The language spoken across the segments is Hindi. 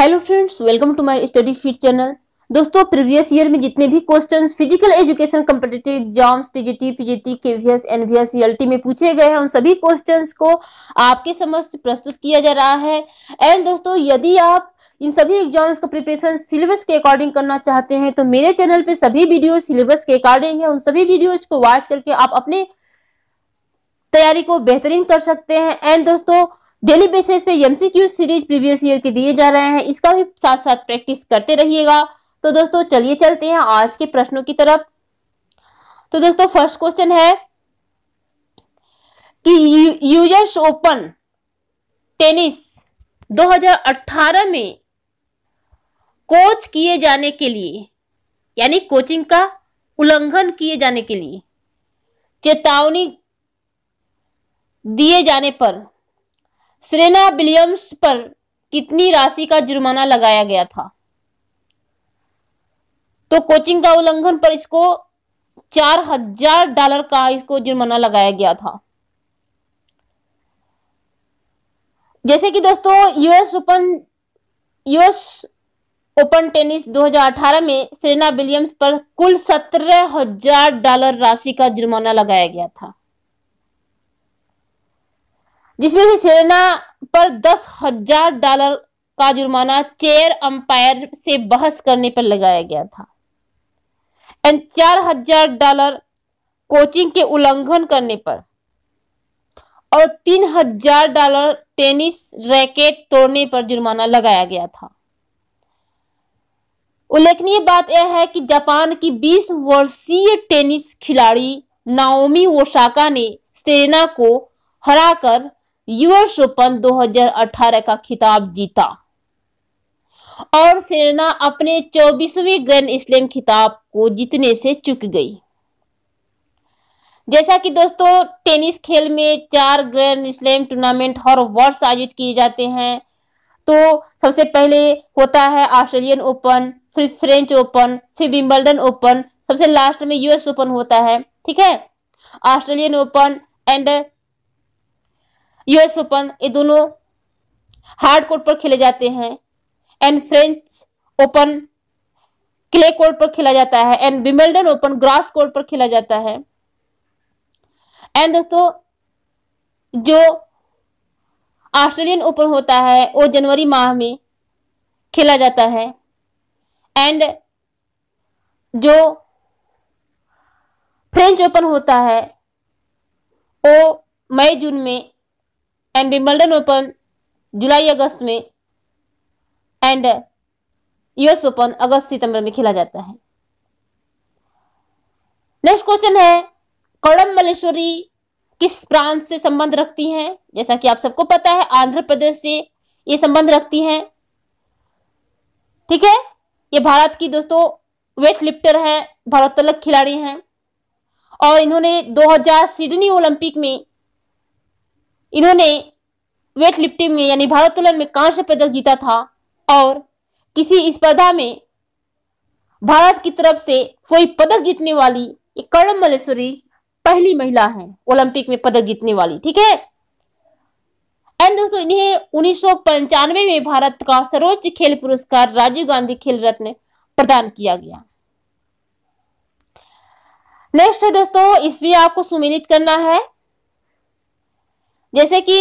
Hello friends, welcome to my study feed channel. दोस्तों, प्रीवियस ईयर में जितने भी questions physical education competitive exams TGT PGT KVS NVS ELT में पूछे गए हैं, उन सभी क्वेश्चंस को आपके समक्ष प्रस्तुत किया जा रहा है। एंड दोस्तों, यदि आप इन सभी एग्जाम्स का प्रिपरेशन सिलेबस के अकॉर्डिंग करना चाहते हैं तो मेरे चैनल पे सभी वीडियो सिलेबस के अकॉर्डिंग है, उन सभी वीडियोज को वॉच करके आप अपने तैयारी को बेहतरीन कर सकते हैं। एंड दोस्तों, डेली बेसिस पे एमसीक्यू सीरीज प्रीवियस ईयर के दिए जा रहे हैं, इसका भी साथ साथ प्रैक्टिस करते रहिएगा। तो दोस्तों, चलिए चलते हैं आज के प्रश्नों की तरफ। तो दोस्तों, फर्स्ट क्वेश्चन है कि यूएस ओपन टेनिस 2018 में कोच किए जाने के लिए, यानी कोचिंग का उल्लंघन किए जाने के लिए चेतावनी दिए जाने पर सेरेना विलियम्स पर कितनी राशि का जुर्माना लगाया गया था? तो कोचिंग का उल्लंघन पर इसको $4000 का इसको जुर्माना लगाया गया था। जैसे कि दोस्तों, यूएस ओपन टेनिस 2018 में सेरेना विलियम्स पर कुल $17,000 राशि का जुर्माना लगाया गया था, जिसमें से सेरेना पर $10,000 का जुर्माना चेयर अंपायर से बहस करने पर लगाया गया था एंड $4,000 कोचिंग के उल्लंघन करने पर और $3,000 टेनिस रैकेट तोड़ने पर जुर्माना लगाया गया था। उल्लेखनीय बात यह है कि जापान की 20 वर्षीय टेनिस खिलाड़ी नाओमी ओसाका ने सेरेना को हराकर यूएस ओपन 2018 का खिताब जीता और सेरेना अपने 24वें ग्रैंड स्लैम खिताब को जीतने से चूक गई। जैसा कि दोस्तों, टेनिस खेल में 4 ग्रैंड स्लैम टूर्नामेंट हर वर्ष आयोजित किए जाते हैं। तो सबसे पहले होता है ऑस्ट्रेलियन ओपन, फिर फ्रेंच ओपन, फिर विंबलडन ओपन, सबसे लास्ट में यूएस ओपन होता है। ठीक है, Australian open and US open ये दोनों हार्ड कोर्ट पर खेले जाते हैं and French open clay court पर खेला जाता है and Wimbledon open grass court पर खेला जाता है। एंड दोस्तों, जो ऑस्ट्रेलियन ओपन होता है वो जनवरी माह में खेला जाता है एंड जो फ्रेंच ओपन होता है वो मई जून में एंड विंबलडन ओपन जुलाई अगस्त में एंड यूएस ओपन अगस्त सितंबर में खेला जाता है। नेक्स्ट क्वेश्चन है, कर्णम मल्लेश्वरी किस प्रांत से संबंध रखती हैं? जैसा कि आप सबको पता है, आंध्र प्रदेश से ये संबंध रखती हैं। ठीक है, ये भारत की दोस्तों वेट लिफ्टर हैं, भारोत्तोलक खिलाड़ी हैं और इन्होंने 2000 सिडनी ओलंपिक में इन्होंने वेट लिफ्टिंग में यानी भारोत्तोलन में कांस्य पदक जीता था और किसी स्पर्धा में भारत की तरफ से कोई पदक जीतने वाली कर्णम मल्लेश्वरी पहली महिला है ओलंपिक में पदक जीतने वाली। ठीक है, एंड दोस्तों, इन्हें 1995 में भारत का सर्वोच्च खेल पुरस्कार राजीव गांधी खेल रत्न प्रदान किया गया। नेक्स्ट है दोस्तों, इसमें आपको सुमेलित करना है। जैसे कि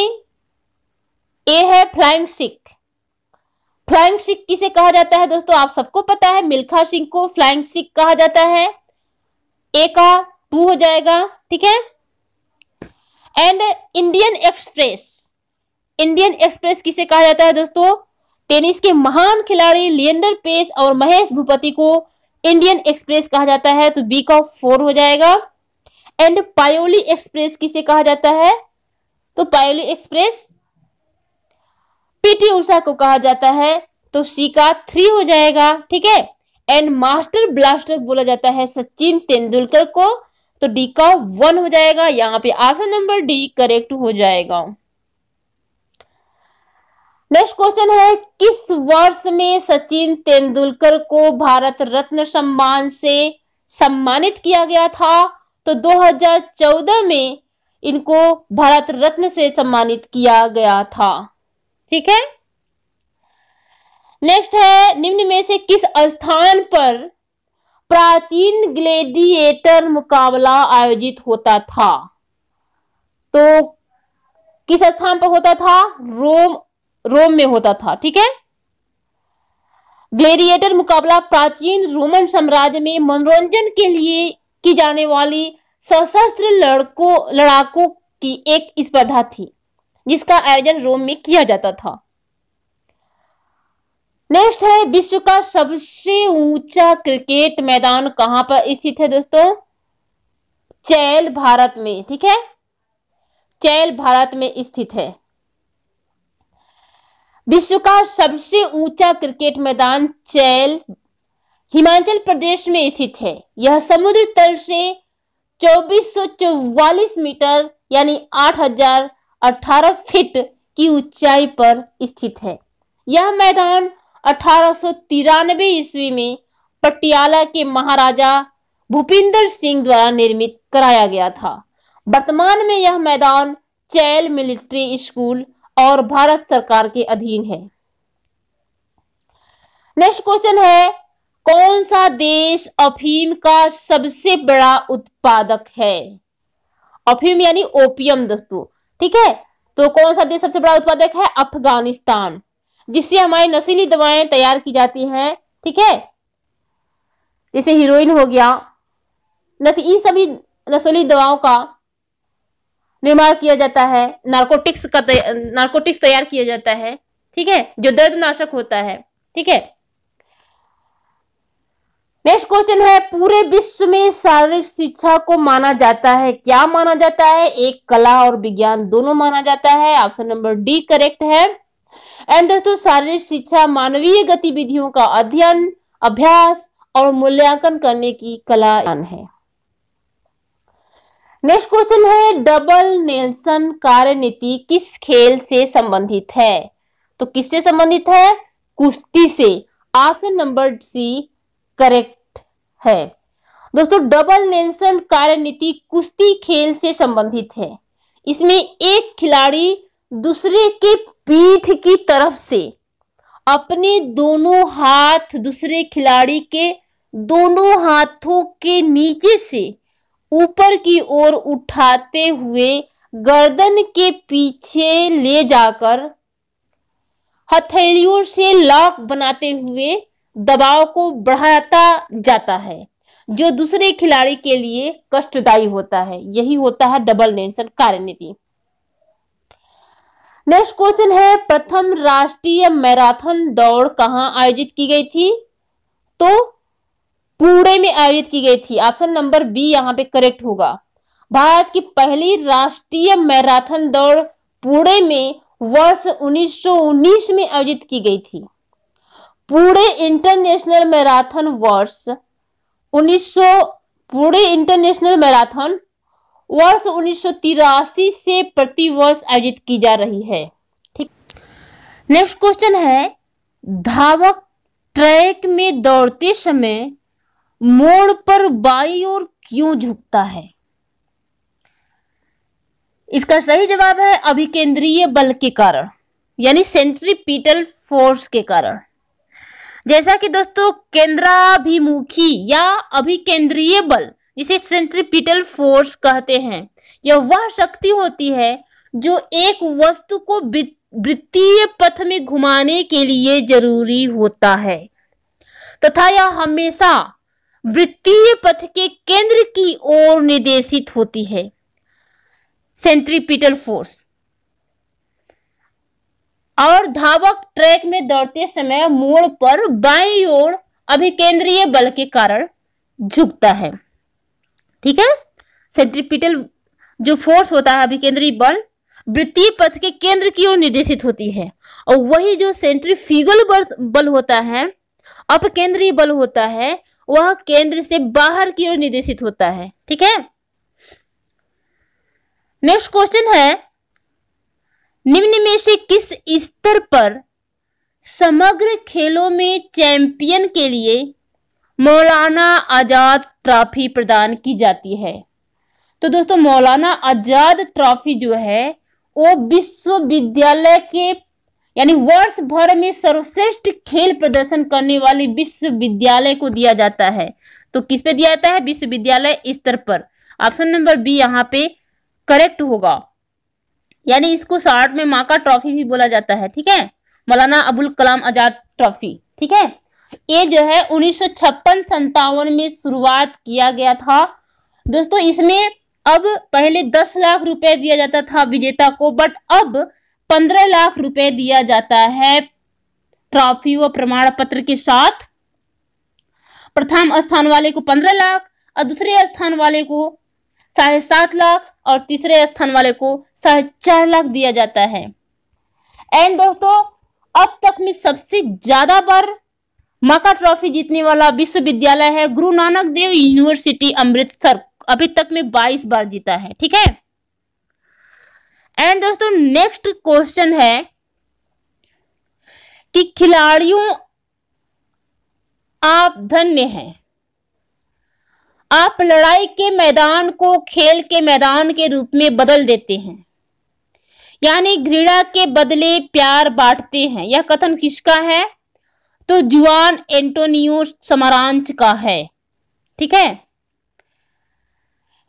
ए है फ्लाइंग सिख। फ्लाइंग सिख किसे कहा जाता है? दोस्तों, आप सबको पता है मिल्खा सिंह को फ्लाइंग सिख कहा जाता है। ए का 2 हो जाएगा। ठीक है, and Indian Express. Indian Express किसे कहा जाता है? दोस्तों, टेनिस के महान खिलाड़ी लिएंडर पेस और महेश भूपति को इंडियन एक्सप्रेस कहा जाता है, तो बी का 4 हो जाएगा। एंड पायोली एक्सप्रेस किसे कहा जाता है? तो पायोली एक्सप्रेस पीटी उषा को कहा जाता है, तो सी का 3 हो जाएगा। ठीक है, एंड मास्टर ब्लास्टर बोला जाता है सचिन तेंदुलकर को, तो डी का 1 हो जाएगा। यहाँ पे ऑप्शन नंबर डी करेक्ट हो जाएगा। नेक्स्ट क्वेश्चन है, किस वर्ष में सचिन तेंदुलकर को भारत रत्न सम्मान से सम्मानित किया गया था? तो 2014 में इनको भारत रत्न से सम्मानित किया गया था। ठीक है, नेक्स्ट है, निम्न में से किस स्थान पर प्राचीन ग्लेडिएटर मुकाबला आयोजित होता था? तो किस स्थान पर होता था? रोम में होता था। ठीक है, ग्लेडिएटर मुकाबला प्राचीन रोमन साम्राज्य में मनोरंजन के लिए की जाने वाली सशस्त्र लड़ाकों की एक स्पर्धा थी जिसका आयोजन रोम में किया जाता था। नेक्स्ट है, विश्व का सबसे ऊंचा क्रिकेट मैदान कहां पर स्थित है दोस्तों? चैल, भारत में। ठीक है, चैल भारत में स्थित है। विश्व का सबसे ऊंचा क्रिकेट मैदान चैल हिमाचल प्रदेश में स्थित है। यह समुद्र तल से 2444 मीटर यानी 8018 फीट की ऊंचाई पर स्थित है। यह मैदान 1893 ईस्वी में पटियाला के महाराजा भूपिंदर सिंह द्वारा निर्मित कराया गया था। वर्तमान में यह मैदान चैल मिलिट्री स्कूल और भारत सरकार के अधीन है। नेक्स्ट क्वेश्चन है, कौन सा देश अफीम का सबसे बड़ा उत्पादक है? अफीम यानी ओपियम दोस्तों। ठीक है, तो कौन सा देश सबसे बड़ा उत्पादक है? अफगानिस्तान, जिससे हमारी नशीली दवाएं तैयार की जाती हैं। ठीक है, जैसे हीरोइन हो गया, इन सभी नशीली दवाओं का निर्माण किया जाता है। नार्कोटिक्स तैयार किया जाता है। ठीक है, जो दर्दनाशक होता है। ठीक है, नेक्स्ट क्वेश्चन है, पूरे विश्व में शारीरिक शिक्षा को माना जाता है, क्या माना जाता है? एक कला और विज्ञान दोनों माना जाता है। ऑप्शन नंबर डी करेक्ट है। एंड दोस्तों, शारीरिक शिक्षा मानवीय गतिविधियों का अध्ययन, अभ्यास और मूल्यांकन करने की कला है। नेक्स्ट क्वेश्चन है, डबल नेल्सन कार्यनीति किस खेल से संबंधित है? तो किससे संबंधित है? कुश्ती से। ऑप्शन नंबर सी करेक्ट है। दोस्तों, डबल नेल्सन कार्यनीति कुश्ती खेल से संबंधित है। इसमें एक खिलाड़ी दूसरे के पीठ की तरफ से अपने दोनों हाथ दूसरे खिलाड़ी के दोनों हाथों के नीचे से ऊपर की ओर उठाते हुए गर्दन के पीछे ले जाकर हथेलियों से लॉक बनाते हुए दबाव को बढ़ाता जाता है, जो दूसरे खिलाड़ी के लिए कष्टदायी होता है। यही होता है डबल नेल्सन कार्यनीति। नेक्स्ट क्वेश्चन है, प्रथम राष्ट्रीय मैराथन दौड़ कहाँ आयोजित की गई थी? तो पुणे में आयोजित की गई थी। ऑप्शन नंबर बी यहाँ पे करेक्ट होगा। भारत की पहली राष्ट्रीय मैराथन दौड़ पुणे में वर्ष 1919 में आयोजित की गई थी। पुणे इंटरनेशनल मैराथन वर्ष 1983 से प्रतिवर्ष आयोजित की जा रही है। ठीक, नेक्स्ट क्वेश्चन है, धावक ट्रैक में दौड़ते समय मोड़ पर बाईं ओर क्यों झुकता है? इसका सही जवाब है अभिकेंद्रीय बल के कारण, यानी सेंट्रीपिटल फोर्स के कारण। जैसा कि दोस्तों, केंद्राभिमुखी या अभिकेंद्रीय बल, जिसे सेंट्रीपिटल फोर्स कहते हैं, यह वह शक्ति होती है जो एक वस्तु को वृत्तीय पथ में घुमाने के लिए जरूरी होता है तथा यह हमेशा वृत्तीय पथ के केंद्र की ओर निर्देशित होती है। Centripetal force. और धावक ट्रैक में दौड़ते समय मोड़ पर बाईं ओर अभिकेंद्रीय बल के कारण झुकता है। ठीक है, सेंट्रीपिटल जो फोर्स होता है, अभिकेंद्रीय बल वृत्तीय पथ के केंद्र की ओर निर्देशित होती है, और वही जो सेंट्रीफ्यूगल बल होता है, अपकेंद्रीय बल होता है, वह केंद्र से बाहर की ओर निर्देशित होता है। ठीक है, नेक्स्ट क्वेश्चन है, निम्न में से किस स्तर पर समग्र खेलों में चैंपियन के लिए मौलाना आजाद ट्रॉफी प्रदान की जाती है? तो दोस्तों, मौलाना आजाद ट्रॉफी जो है वो विश्वविद्यालय के यानी वर्ष भर में सर्वश्रेष्ठ खेल प्रदर्शन करने वाले विश्वविद्यालय को दिया जाता है। तो किस पे दिया जाता है? विश्वविद्यालय स्तर पर। ऑप्शन नंबर बी यहाँ पे करेक्ट होगा। यानी इसको शॉर्ट में माँ का ट्रॉफी भी बोला जाता है, ठीक है, मौलाना अबुल कलाम आजाद ट्रॉफी, ठीक है। ये जो है 1956-57 में शुरुआत किया गया था दोस्तों। इसमें अब पहले 10 लाख रुपए दिया जाता था विजेता को, बट अब 15 लाख रुपए दिया जाता है ट्रॉफी व प्रमाण पत्र के साथ। प्रथम स्थान वाले को 15 लाख और दूसरे स्थान वाले को 7.5 लाख और तीसरे स्थान वाले को 4.5 लाख दिया जाता है। एंड दोस्तों अब तक में सबसे ज्यादा बार माका ट्रॉफी जीतने वाला विश्वविद्यालय है गुरु नानक देव यूनिवर्सिटी अमृतसर, अभी तक में 22 बार जीता है, ठीक है। एंड दोस्तों नेक्स्ट क्वेश्चन है कि खिलाड़ियों आप धन्य हैं, आप लड़ाई के मैदान को खेल के मैदान के रूप में बदल देते हैं, यानी घृणा के बदले प्यार बांटते हैं। यह कथन किसका है? तो जुआन एंटोनियो समारांच का है, ठीक है।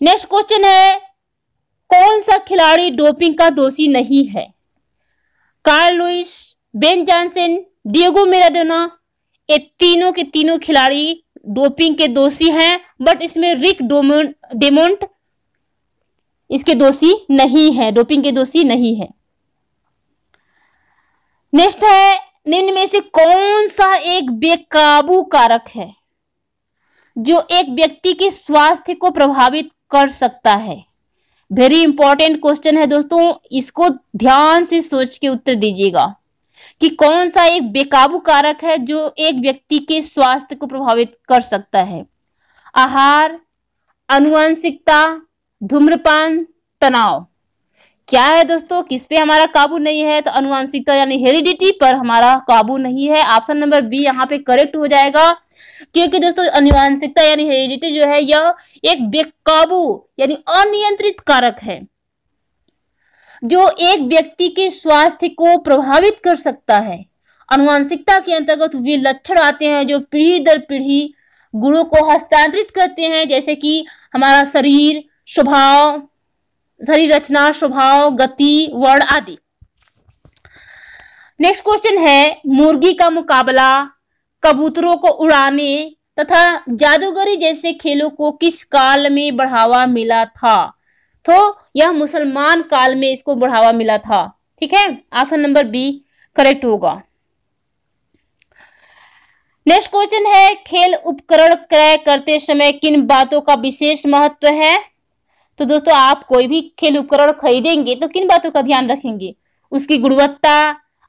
नेक्स्ट क्वेश्चन है कौन सा खिलाड़ी डोपिंग का दोषी नहीं है? Carl Lewis, Ben Johnson, Diego Maradona, ये तीनों के तीनों खिलाड़ी डोपिंग के दोषी हैं, बट इसमें रिक डेमोंट इसके दोषी नहीं है, डोपिंग के दोषी नहीं है। नेक्स्ट है निम्न में से कौन सा एक बेकाबू कारक है जो एक व्यक्ति के स्वास्थ्य को प्रभावित कर सकता है? वेरी इंपॉर्टेंट क्वेश्चन है दोस्तों, इसको ध्यान से सोच के उत्तर दीजिएगा कि कौन सा एक बेकाबू कारक है जो एक व्यक्ति के स्वास्थ्य को प्रभावित कर सकता है। आहार, आनुवंशिकता, धूम्रपान, तनाव। क्या है दोस्तों, किस पे हमारा काबू नहीं है? तो अनुवांशिकता यानी हेरिडिटी पर हमारा काबू नहीं है। ऑप्शन नंबर बी यहाँ पे करेक्ट हो जाएगा, क्योंकि दोस्तों अनुवांशिकता यानी हेरिडिटी जो है यह एक बेकाबू यानी अनियंत्रित कारक है जो एक व्यक्ति के स्वास्थ्य को प्रभावित कर सकता है। अनुवांशिकता के अंतर्गत वे लक्षण आते हैं जो पीढ़ी दर पीढ़ी गुणों को हस्तांतरित करते हैं, जैसे कि हमारा शरीर, स्वभाव, शरीर रचना, स्वभाव, गति, वर्ण आदि। नेक्स्ट क्वेश्चन है मुर्गी का मुकाबला, कबूतरों को उड़ाने तथा जादूगरी जैसे खेलों को किस काल में बढ़ावा मिला था? तो यह मुसलमान काल में इसको बढ़ावा मिला था, ठीक है। ऑप्शन नंबर बी करेक्ट होगा। नेक्स्ट क्वेश्चन है खेल उपकरण क्रय करते समय किन बातों का विशेष महत्व है? तो दोस्तों आप कोई भी खेल उपकरण खरीदेंगे तो किन बातों का ध्यान रखेंगे? उसकी गुणवत्ता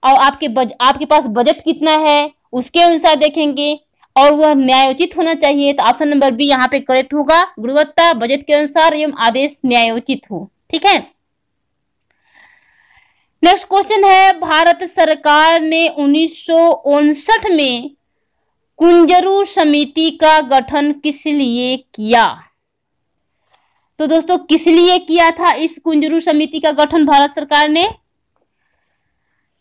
और आपके पास बजट कितना है उसके अनुसार देखेंगे, और वह न्यायोचित होना चाहिए। तो ऑप्शन नंबर बी यहाँ पे करेक्ट होगा, गुणवत्ता, बजट के अनुसार एवं आदेश न्यायोचित हो, ठीक है। नेक्स्ट क्वेश्चन है भारत सरकार ने 1959 में कुंजरू समिति का गठन किस लिए किया? तो दोस्तों किस लिए किया था इस कुंजरू समिति का गठन भारत सरकार ने?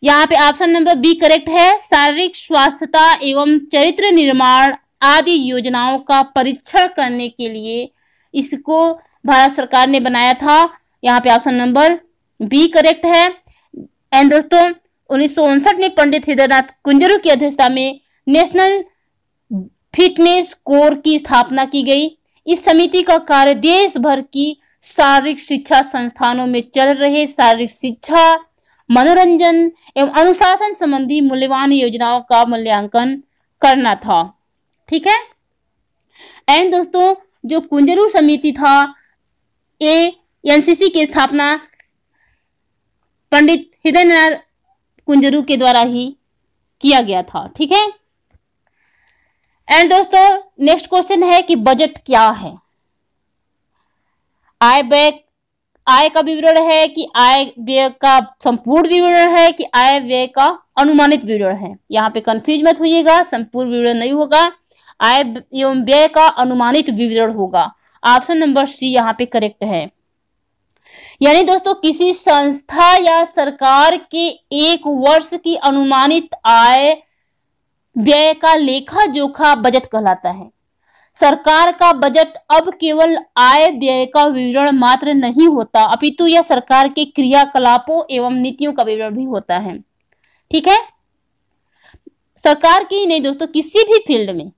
यहाँ पे ऑप्शन नंबर बी करेक्ट है, शारीरिक स्वास्थ्यता एवं चरित्र निर्माण आदि योजनाओं का परीक्षण करने के लिए इसको भारत सरकार ने बनाया था। यहाँ पे ऑप्शन नंबर बी करेक्ट है। एंड दोस्तों 1959 में पंडित हृदय नाथ कुंजरू की अध्यक्षता में नेशनल फिटनेस कोर की स्थापना की गई। इस समिति का कार्य देश भर की शारीरिक शिक्षा संस्थानों में चल रहे शारीरिक शिक्षा, मनोरंजन एवं अनुशासन संबंधी मूल्यवान योजनाओं का मूल्यांकन करना था, ठीक है। एंड दोस्तों जो कुंजरू समिति था ये एनसीसी की स्थापना पंडित हृदयनाथ कुंजरू के द्वारा ही किया गया था, ठीक है। एंड दोस्तों नेक्स्ट क्वेश्चन है कि बजट क्या है? आय का विवरण है कि आय व्यय का संपूर्ण विवरण है कि आय व्यय का अनुमानित विवरण है? यहाँ पे कंफ्यूज मत होइएगा, संपूर्ण विवरण नहीं होगा, आय एवं व्यय का अनुमानित विवरण होगा। ऑप्शन नंबर सी यहाँ पे करेक्ट है। यानी दोस्तों किसी संस्था या सरकार के एक वर्ष की अनुमानित आय व्यय का लेखा जोखा बजट कहलाता है। सरकार का बजट अब केवल आय व्यय का विवरण मात्र नहीं होता, अपितु यह सरकार के क्रियाकलापों एवं नीतियों का विवरण भी होता है। ठीक है, सरकार की नहीं दोस्तों, किसी भी फील्ड में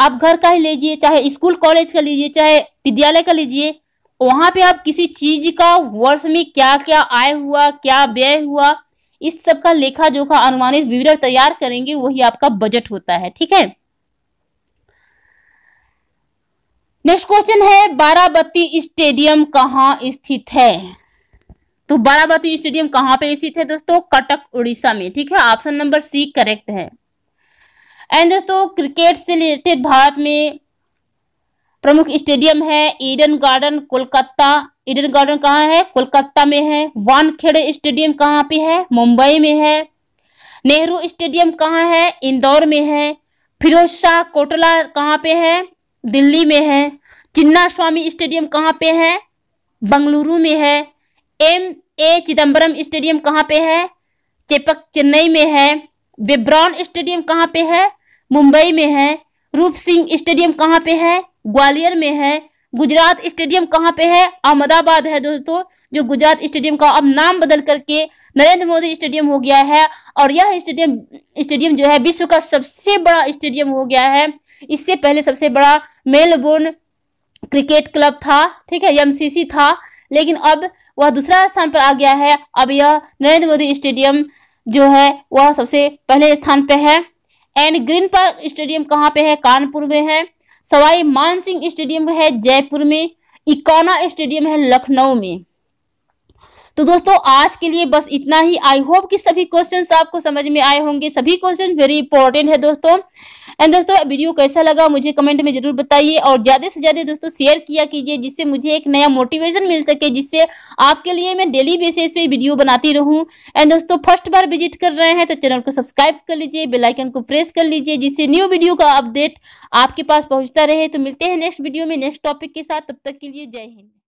आप घर का ही लीजिए, चाहे स्कूल कॉलेज का लीजिए, चाहे विद्यालय का लीजिए, वहां पे आप किसी चीज का वर्ष में क्या क्या आय हुआ, क्या व्यय हुआ, इस सब का लेखा जोखा अनुमानित विवरण तैयार करेंगे, वही आपका बजट होता है। ठीक है, नेक्स्ट क्वेश्चन है बाराबती स्टेडियम कहाँ स्थित है। तो बाराबती स्टेडियम कहाँ पे स्थित है दोस्तों, कटक उड़ीसा में। ठीक है, ऑप्शन नंबर सी करेक्ट है। एंड दोस्तों क्रिकेट से रिलेटेड भारत में प्रमुख स्टेडियम है Eden Garden Kolkata. Eden Garden कहाँ है, कोलकाता में है। वानखेड़े स्टेडियम कहाँ पे है, मुंबई में है। नेहरू स्टेडियम कहाँ है, इंदौर में है। फिरोज शाह कोटला कहाँ पे है, दिल्ली में है। चिन्नास्वामी स्टेडियम कहाँ पे है, बंगलुरु में है। MA चिदम्बरम स्टेडियम कहाँ पे है, चेपक चेन्नई में है। बेब्रॉन स्टेडियम कहाँ पे है, मुंबई में है। रूप सिंह स्टेडियम कहाँ पे है, ग्वालियर में है। गुजरात स्टेडियम कहाँ पे है, अहमदाबाद है दोस्तों, जो गुजरात स्टेडियम का अब नाम बदल करके नरेंद्र मोदी स्टेडियम हो गया है, और यह स्टेडियम जो है विश्व का सबसे बड़ा स्टेडियम हो गया है। इससे पहले सबसे बड़ा मेलबोर्न क्रिकेट क्लब था, ठीक है, MCC था, लेकिन अब वह दूसरा स्थान पर आ गया है। अब यह नरेंद्र मोदी स्टेडियम जो है वह सबसे पहले स्थान पे है। एंड ग्रीन पार्क स्टेडियम कहाँ पे है, कानपुर में है। सवाई मानसिंह स्टेडियम है जयपुर में। इकाना स्टेडियम है लखनऊ में। तो दोस्तों आज के लिए बस इतना ही। आई होप कि सभी क्वेश्चंस आपको समझ में आए होंगे। सभी क्वेश्चंस वेरी इंपॉर्टेंट है दोस्तों। एंड दोस्तों वीडियो कैसा लगा मुझे कमेंट में जरूर बताइए, और ज़्यादा से ज़्यादा दोस्तों शेयर किया कीजिए, जिससे मुझे एक नया मोटिवेशन मिल सके, जिससे आपके लिए मैं डेली बेसिस पे वीडियो बनाती रहूं। एंड दोस्तों फर्स्ट बार विजिट कर रहे हैं तो चैनल को सब्सक्राइब कर लीजिए, बेल आइकन को प्रेस कर लीजिए, जिससे न्यू वीडियो का अपडेट आपके पास पहुँचता रहे। तो मिलते हैं नेक्स्ट वीडियो में नेक्स्ट टॉपिक के साथ, तब तक के लिए जय हिंद।